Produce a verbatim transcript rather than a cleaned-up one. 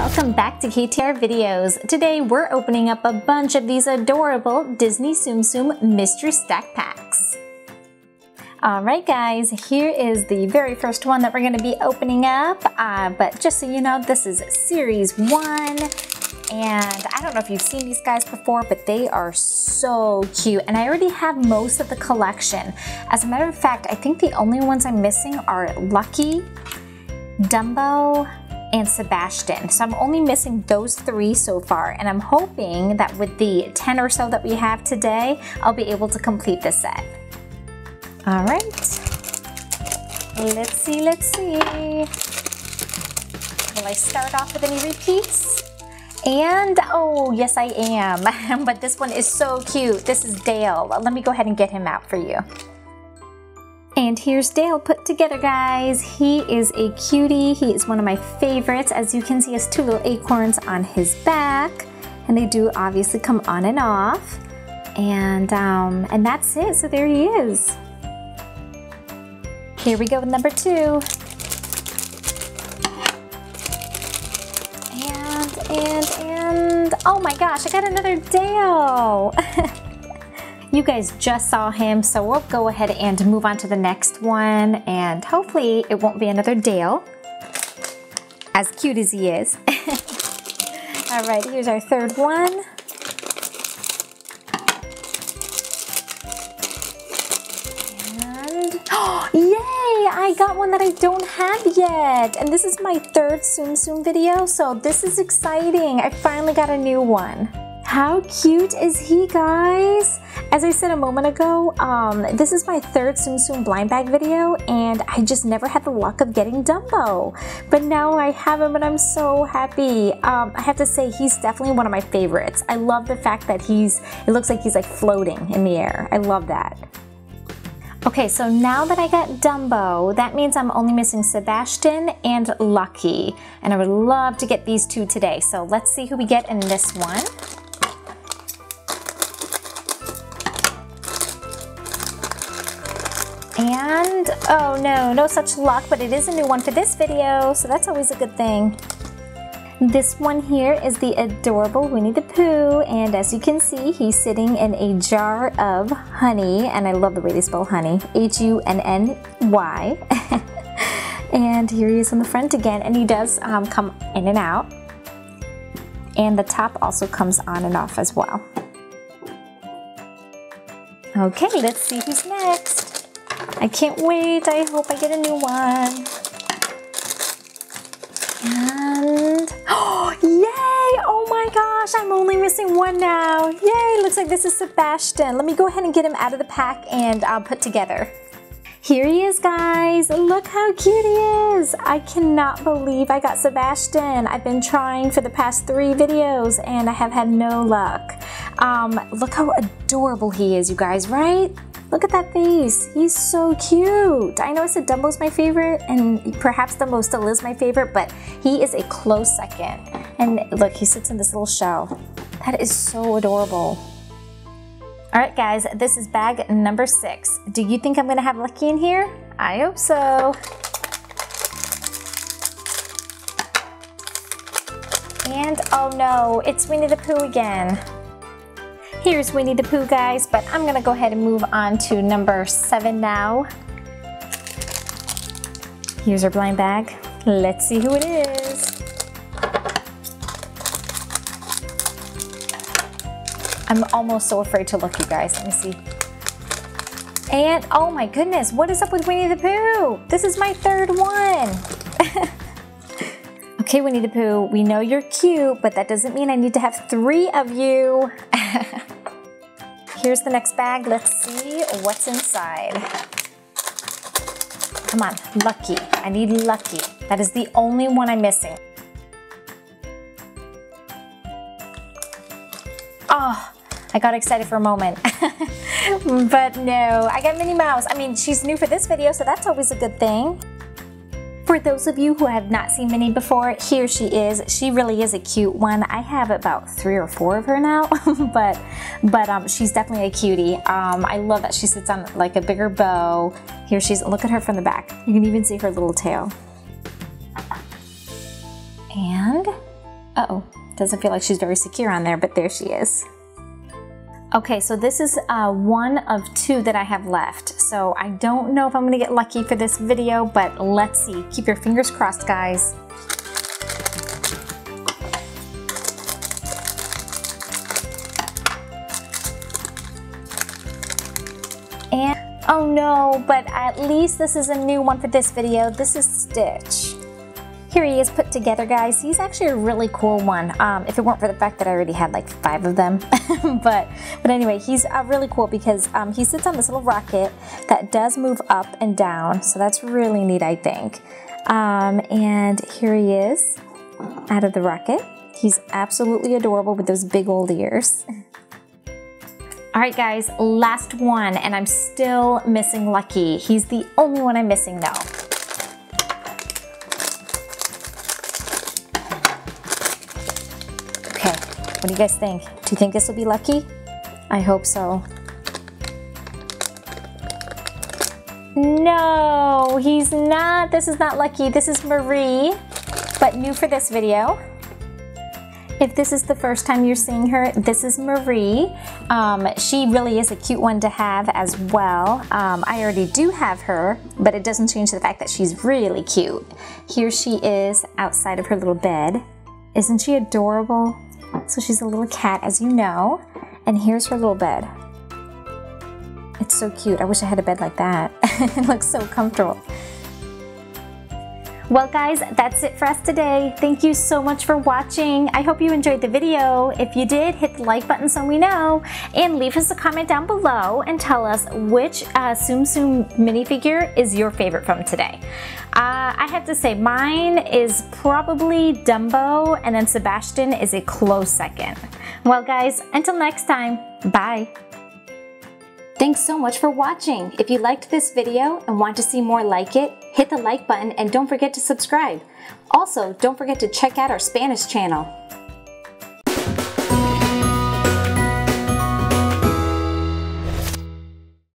Welcome back to K T R Videos. Today we're opening up a bunch of these adorable Disney Tsum Tsum Mystery Stack Packs. Alright guys, here is the very first one that we're going to be opening up. Uh, but just so you know, this is Series one. And I don't know if you've seen these guys before, but they are so cute. And I already have most of the collection. As a matter of fact, I think the only ones I'm missing are Lucky, Dumbo, and Sebastian. So I'm only missing those three so far, and I'm hoping that with the ten or so that we have today, I'll be able to complete this set. All right, let's see, let's see. Will I start off with any repeats? And, oh, yes I am. But this one is so cute. This is Dale. Let me go ahead and get him out for you. And here's Dale put together, guys. He is a cutie. He is one of my favorites. As you can see, he has two little acorns on his back, and they do obviously come on and off. And um, and that's it. So there he is. Here we go with number two. And and and oh my gosh! I got another Dale. You guys just saw him, so we'll go ahead and move on to the next one, and hopefully it won't be another Dale, as cute as he is. All right, here's our third one. And, oh, yay, I got one that I don't have yet, and this is my third Tsum Tsum video, so this is exciting. I finally got a new one. How cute is he, guys? As I said a moment ago, um, this is my third Tsum Tsum blind bag video, and I just never had the luck of getting Dumbo. But now I have him, and I'm so happy. Um, I have to say, he's definitely one of my favorites. I love the fact that he's, it looks like he's like floating in the air. I love that. Okay, so now that I got Dumbo, that means I'm only missing Sebastian and Lucky. And I would love to get these two today. So let's see who we get in this one. And, oh no, no such luck, but it is a new one for this video, so that's always a good thing. This one here is the adorable Winnie the Pooh, and as you can see, he's sitting in a jar of honey, and I love the way they spell honey, H U N N Y. And here he is on the front again, and he does um, come in and out. And the top also comes on and off as well. Okay, let's see who's next. I can't wait. I hope I get a new one. And, oh, yay! Oh my gosh, I'm only missing one now. Yay, looks like this is Sebastian. Let me go ahead and get him out of the pack and uh, put together. Here he is, guys. Look how cute he is. I cannot believe I got Sebastian. I've been trying for the past three videos and I have had no luck. Um, look how adorable he is, you guys, right? Look at that face, he's so cute. I know I said Dumbo's my favorite, and perhaps Dumbo still is my favorite, but he is a close second. And look, he sits in this little shell. That is so adorable. All right guys, this is bag number six. Do you think I'm gonna have Lucky in here? I hope so. And oh no, it's Winnie the Pooh again. Here's Winnie the Pooh, guys, but I'm gonna go ahead and move on to number seven now. Here's our blind bag. Let's see who it is. I'm almost so afraid to look, you guys. Let me see. And oh my goodness, what is up with Winnie the Pooh? This is my third one. Okay, Winnie the Pooh, we know you're cute, but that doesn't mean I need to have three of you. Here's the next bag. Let's see what's inside. Come on, Lucky. I need Lucky. That is the only one I'm missing. Oh, I got excited for a moment. But no, I got Minnie Mouse. I mean, she's new for this video, so that's always a good thing. For those of you who have not seen Minnie before, here she is. She really is a cute one. I have about three or four of her now, but but um, she's definitely a cutie. Um, I love that she sits on like a bigger bow. Here she's, look at her from the back. You can even see her little tail. And Uh-oh, doesn't feel like she's very secure on there, but there she is. Okay, so this is uh, one of two that I have left. So I don't know if I'm gonna get lucky for this video, but let's see. Keep your fingers crossed, guys. And, oh no, but at least this is a new one for this video. This is Stitch. Here he is put together, guys. He's actually a really cool one. Um, if it weren't for the fact that I already had like five of them. but but anyway, he's uh, really cool because um, he sits on this little rocket that does move up and down. So that's really neat, I think. Um, and here he is out of the rocket. He's absolutely adorable with those big old ears. All right, guys, last one, and I'm still missing Lucky. He's the only one I'm missing though. What do you guys think? Do you think this will be lucky? I hope so. No, he's not. This is not Lucky. This is Marie, but new for this video. If this is the first time you're seeing her, this is Marie. Um, she really is a cute one to have as well. Um, I already do have her, but it doesn't change the fact that she's really cute. Here she is outside of her little bed. Isn't she adorable? So she's a little cat, as you know, and here's her little bed. It's so cute. I wish I had a bed like that. It looks so comfortable. Well, guys, that's it for us today. Thank you so much for watching. I hope you enjoyed the video. If you did, hit the like button so we know, and leave us a comment down below and tell us which uh, Tsum Tsum minifigure is your favorite from today. Uh, I have to say mine is probably Dumbo, and then Sebastian is a close second. Well, guys, until next time, bye. Thanks so much for watching. If you liked this video and want to see more like it, hit the like button and don't forget to subscribe. Also, don't forget to check out our Spanish channel.